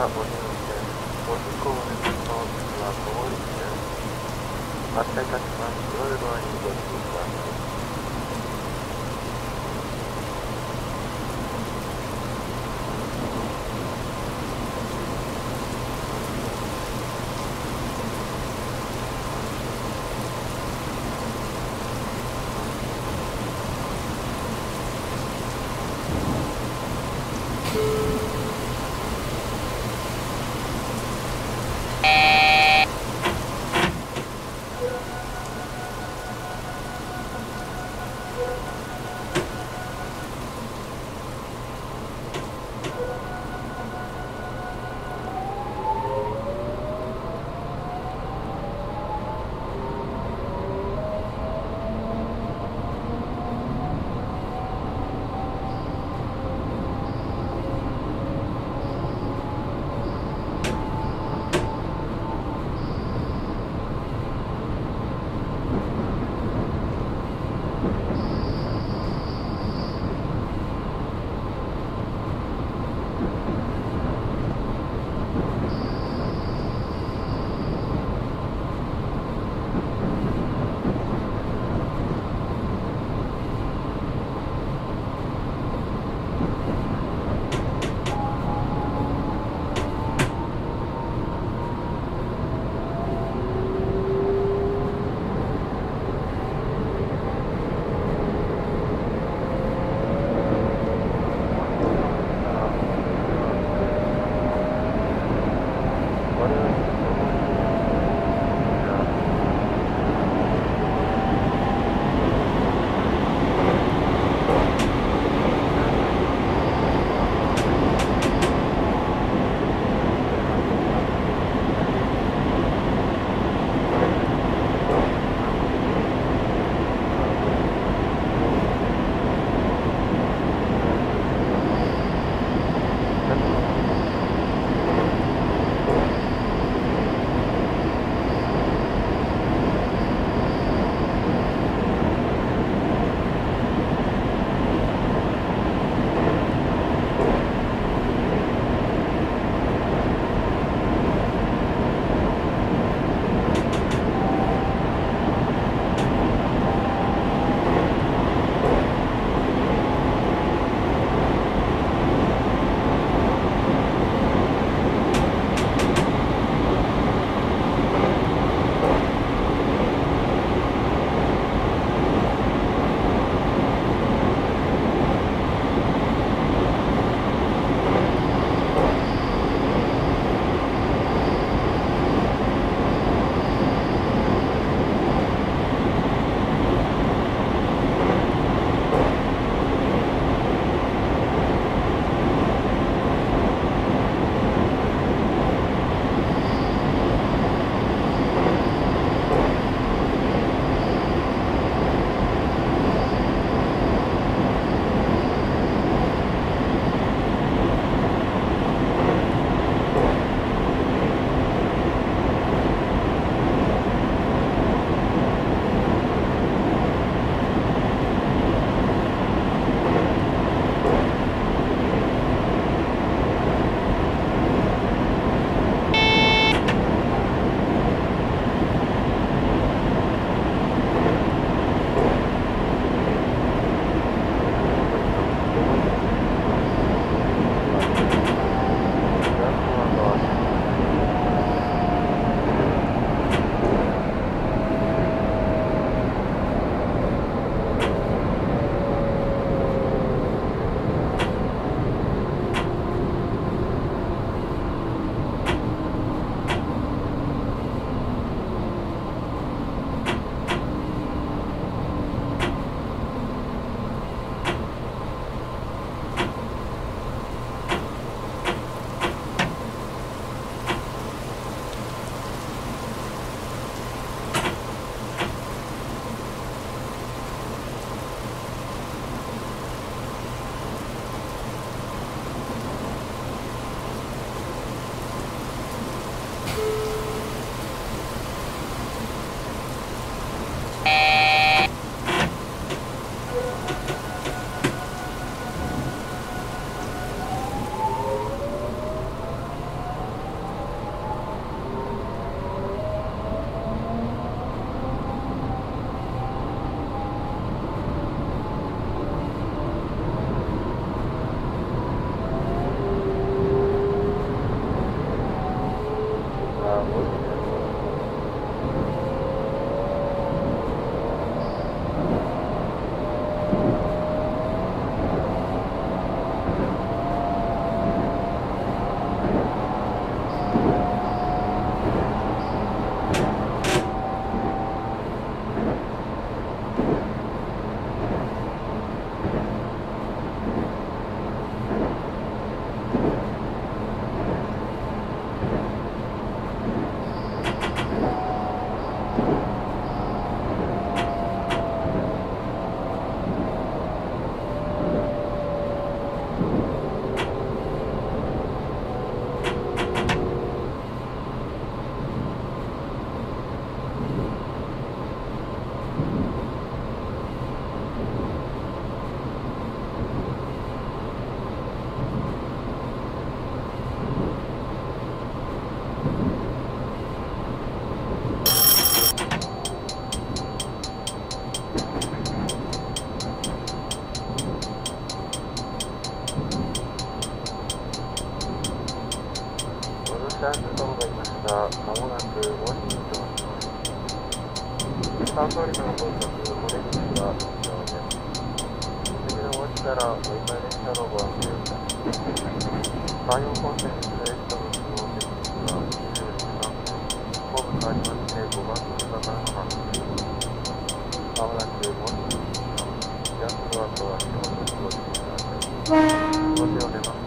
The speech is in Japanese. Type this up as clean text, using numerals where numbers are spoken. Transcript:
発車いたします。ご利用願います。